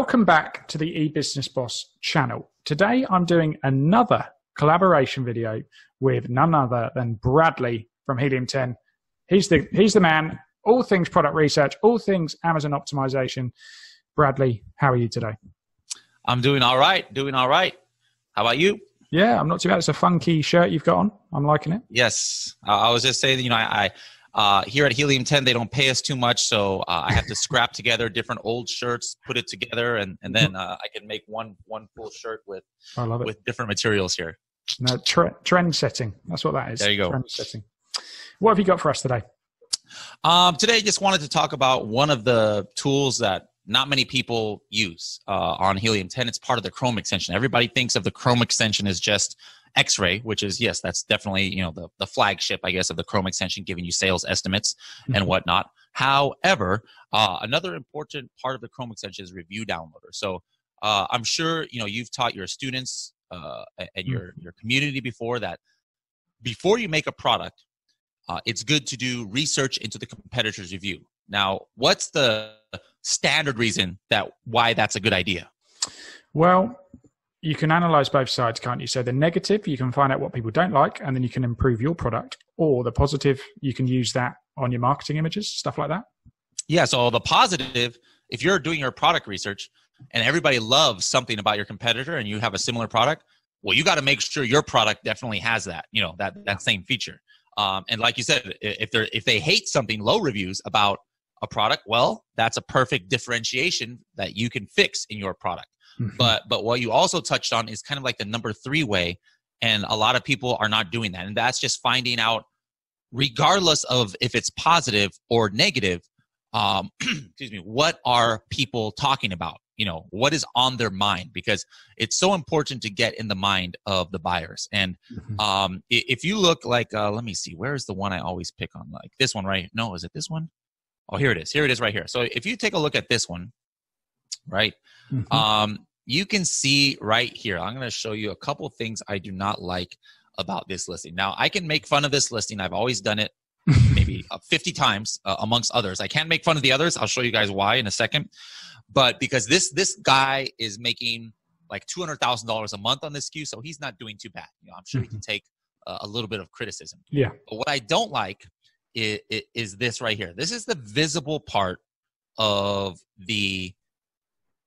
Welcome back to the eBusiness Boss channel. Today I'm doing another collaboration video with none other than Bradley from Helium 10. He's the man, all things product research, all things Amazon optimization. Bradley, how are you today? I'm doing all right, How about you? Yeah, I'm not too bad. It's a funky shirt you've got on. I'm liking it. Yes, I was just saying, you know, I here at Helium 10, they don't pay us too much, so I have to scrap together different old shirts, put it together, and then I can make one full shirt with different materials here. No, trend setting. That's what that is. There you go. Trend setting. What have you got for us today? Today, I just wanted to talk about one of the tools that not many people use on Helium 10. It's part of the Chrome extension. Everybody thinks of the Chrome extension as just X-ray, which is, yes, that's definitely, you know, the flagship, I guess, of the Chrome extension, giving you sales estimates and whatnot. However, another important part of the Chrome extension is review downloader. So I'm sure, you know, you've taught your students and your community before that before you make a product, it's good to do research into the competitor's review. Now, what's the standard reason why that's a good idea? Well, you can analyze both sides, can't you? So the negative, you can find out what people don't like, and then you can improve your product. Or the positive, you can use that on your marketing images, stuff like that. Yeah, so the positive, if you're doing your product research and everybody loves something about your competitor and you have a similar product, well, you got to make sure your product definitely has that, you know, that same feature. And like you said, if they hate something, low reviews about a product, well, that's a perfect differentiation that you can fix in your product. But what you also touched on is kind of like the number three way, and a lot of people are not doing that. And that's just finding out, regardless of if it's positive or negative, excuse me, what are people talking about? You know, what is on their mind? Because it's so important to get in the mind of the buyers. And if you look like, let me see, where is the one I always pick on? Like this one, right? No, is it this one? Oh, here it is. Here it is right here. So if you take a look at this one, right? You can see right here, I'm going to show you a couple things I do not like about this listing. Now, I can make fun of this listing. I've always done it maybe 50 times amongst others. I can't make fun of the others. I'll show you guys why in a second. But because this guy is making like $200,000 a month on this SKU, so he's not doing too bad. You know, I'm sure he can take a little bit of criticism. Yeah. But what I don't like is this right here. This is the visible part of the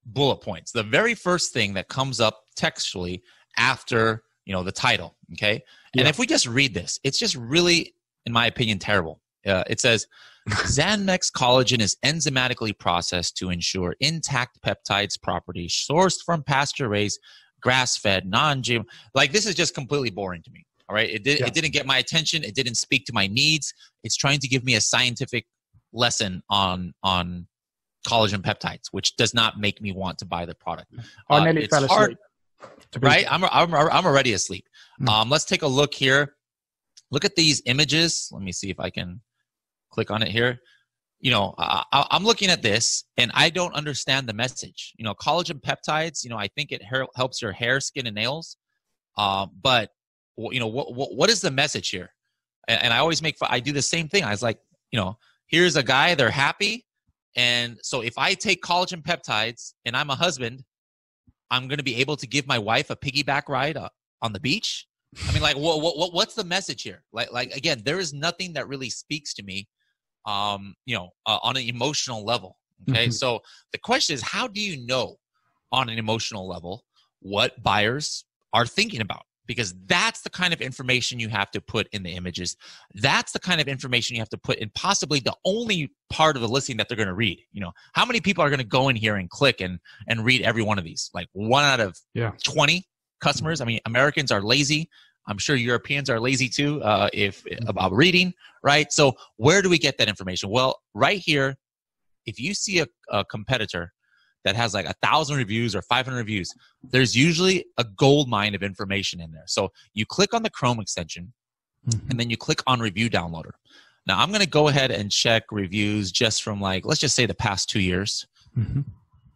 bullet points, the very first thing that comes up textually after, you know, the title. Okay. Yeah. And if we just read this, it's just really, in my opinion, terrible. It says, Zannex collagen is enzymatically processed to ensure intact peptides properties sourced from pasture raised, grass fed, non-GM. Like, this is just completely boring to me. All right. It didn't get my attention. It didn't speak to my needs. It's trying to give me a scientific lesson on collagen peptides, which does not make me want to buy the product. I nearly fell asleep. Right? I'm already asleep. Let's take a look here. Look at these images. Let me see if I can click on it here. You know, I'm looking at this and I don't understand the message. You know, collagen peptides, you know, I think it helps your hair, skin, and nails. But, you know, what is the message here? And I always I do the same thing. I was like, you know, here's a guy, they're happy. And so if I take collagen peptides and I'm a husband, I'm going to be able to give my wife a piggyback ride on the beach. I mean, like, what's the message here? Like again, there is nothing that really speaks to me, you know, on an emotional level. Okay. So the question is, how do you know on an emotional level what buyers are thinking about? Because that's the kind of information you have to put in the images. That's the kind of information you have to put in possibly the only part of the listing that they're going to read. You know, how many people are going to go in here and click and read every one of these? Like one out of 20 customers. I mean, Americans are lazy. I'm sure Europeans are lazy too about reading, right? So where do we get that information? Well, right here, if you see a competitor that has like 1,000 reviews or 500 reviews, there's usually a gold mine of information in there. So you click on the Chrome extension and then you click on review downloader. Now I'm going to go ahead and check reviews just from like, let's just say the past 2 years.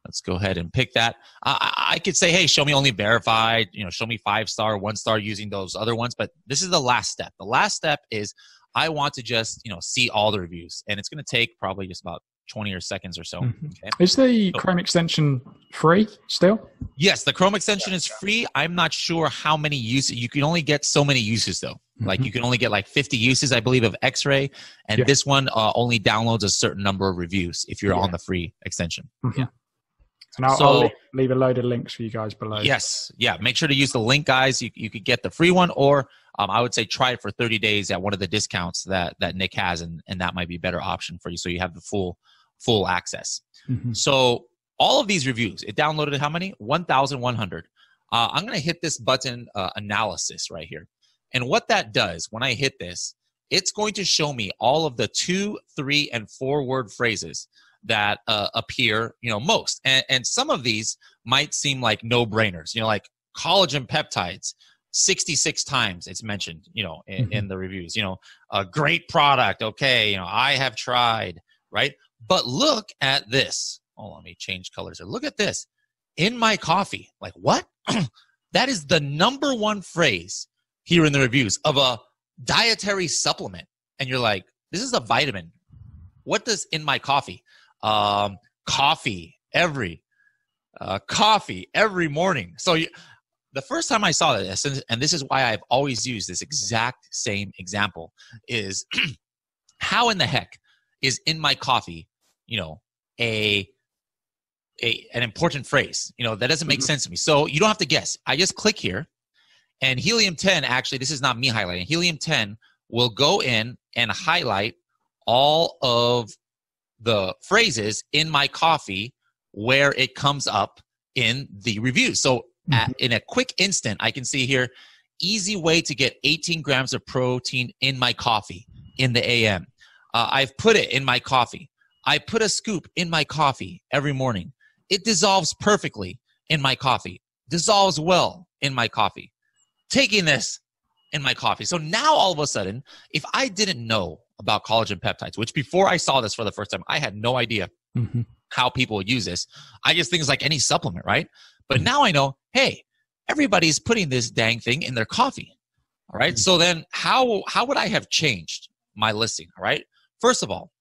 Let's go ahead and pick that. I could say, hey, show me only verified, you know, show me 5-star, 1-star using those other ones. But this is the last step. The last step is I want to just, you know, see all the reviews, and it's going to take probably just about 20 or seconds or so. Mm-hmm. Okay. Is the Chrome extension free still? Yes, the Chrome extension is free. I'm not sure how many uses. You can only get so many uses though. Mm-hmm. Like you can only get like 50 uses, I believe, of X-ray. And this one only downloads a certain number of reviews if you're on the free extension. Mm-hmm. Yeah. And I'll leave a load of links for you guys below. Yes. Yeah. Make sure to use the link, guys. You could get the free one, or I would say try it for 30 days at one of the discounts that Nick has, and that might be a better option for you. So you have the full access. Mm-hmm. So all of these reviews, it downloaded how many? 1,100. I'm going to hit this button, analysis right here. And what that does when I hit this, it's going to show me all of the 2, 3, and 4 word phrases that appear, most. And some of these might seem like no-brainers, like collagen peptides, 66 times it's mentioned, in the reviews, a great product. Okay. I have tried, right? But look at this. Oh, let me change colors here. Look at this. In my coffee. Like what? That is the #1 phrase here in the reviews of a dietary supplement. And you're like, this is a vitamin. What does in my coffee? Coffee every morning. So the first time I saw this, and this is why I've always used this exact same example, is how in the heck is in my coffee, an important phrase? That doesn't make sense to me. So you don't have to guess. I just click here, and Helium 10, actually, this is not me highlighting. Helium 10 will go in and highlight all of the phrases in my coffee where it comes up in the review. So in a quick instant, I can see here, easy way to get 18 grams of protein in my coffee in the AM. I've put it in my coffee. I put a scoop in my coffee every morning. It dissolves perfectly in my coffee. Dissolves well in my coffee. Taking this in my coffee. So now all of a sudden, if I didn't know about collagen peptides, which before I saw this for the first time, I had no idea how people use this. I just think it's like any supplement, right? But now I know, hey, everybody's putting this dang thing in their coffee. All right. So then how would I have changed my listing? All right. First of all,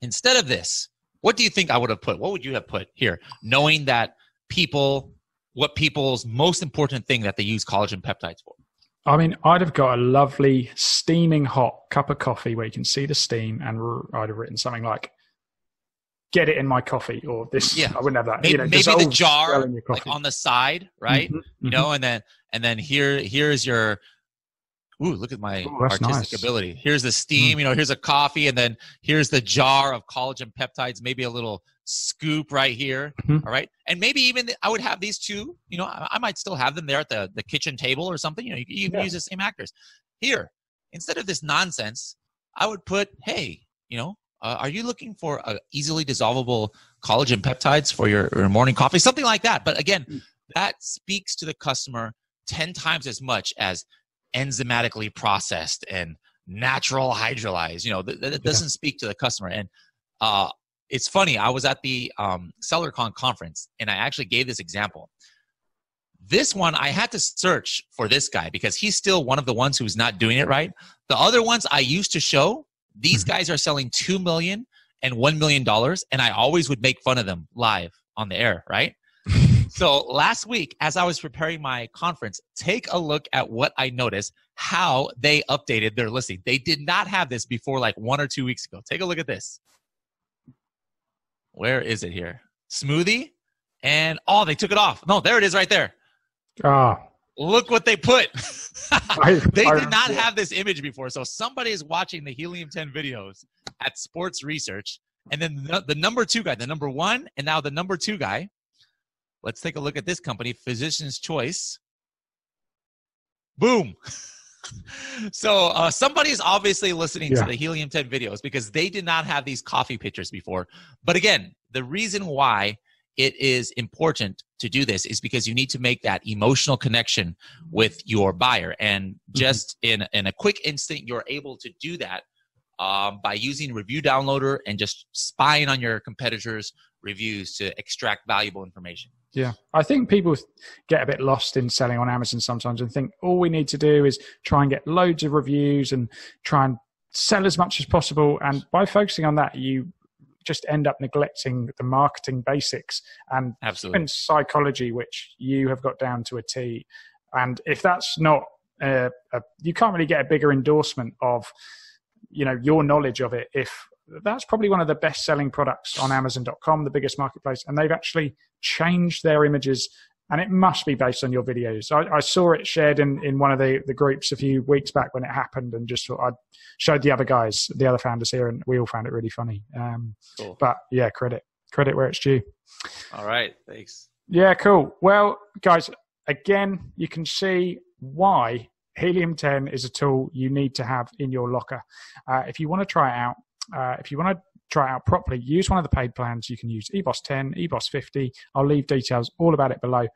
instead of this, what do you think I would have put? What would you have put here? Knowing that people's most important thing that they use collagen peptides for. I mean, I'd have got a lovely steaming hot cup of coffee where you can see the steam, and I'd have written something like, get it in my coffee, or this, I wouldn't have that. Maybe, maybe the jar well in your coffee, like on the side, right? And then here's your, look at my artistic ability. Here's the steam, here's a coffee, and then here's the jar of collagen peptides, maybe a little scoop right here. All right. And maybe even I would have these two, I might still have them there at the kitchen table or something. You can use the same actors here. Instead of this nonsense, I would put, hey, are you looking for easily dissolvable collagen peptides for your morning coffee? Something like that. But again, that speaks to the customer 10 times as much as enzymatically processed and natural hydrolyzed. That doesn't speak to the customer. And, it's funny. I was at the SellerCon conference, and I actually gave this example. This one, I had to search for this guy because he's still one of the ones who's not doing it right. The other ones I used to show, these guys are selling $2 million and $1 million, and I always would make fun of them live on the air, right? So last week, as I was preparing my conference, take a look at what I noticed, how they updated their listing. They did not have this before like 1 or 2 weeks ago. Take a look at this. Where is it here? Smoothie? And oh, they took it off. No, there it is right there. Ah. Look what they put. They did not have this image before. So somebody is watching the Helium 10 videos at Sports Research. And then the #2 guy, the #1, and now the #2 guy. Let's take a look at this company, Physician's Choice. Boom. So somebody's obviously listening to the Helium 10 videos because they did not have these coffee pictures before. But again, the reason why it is important to do this is because you need to make that emotional connection with your buyer. And just in a quick instant, you're able to do that by using Review Downloader and just spying on your competitors' reviews to extract valuable information. Yeah, I think people get a bit lost in selling on Amazon sometimes and think all we need to do is try and get loads of reviews and try and sell as much as possible. And by focusing on that, you just end up neglecting the marketing basics and absolutely psychology, which you have got down to a T. And if that's not, you can't really get a bigger endorsement of, you know, your knowledge of it. If that's probably one of the best selling products on Amazon.com, the biggest marketplace, and they've actually changed their images. And it must be based on your videos. I saw it shared in one of the groups a few weeks back when it happened, and just thought I showed the other guys, the other founders here, and we all found it really funny. Cool. But yeah, credit where it's due. All right. Thanks. Yeah, cool. Well, guys, again, you can see why Helium 10 is a tool you need to have in your locker. If you want to try it out, if you want to try it out properly, use one of the paid plans. You can use eBoss 10, eBoss 50. I'll leave details all about it below.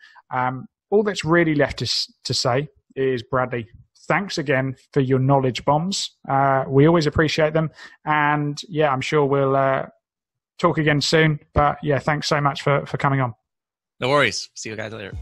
All that's really left to say is, Bradley, thanks again for your knowledge bombs. We always appreciate them. And yeah, I'm sure we'll talk again soon. But yeah, thanks so much for coming on. No worries. See you guys later.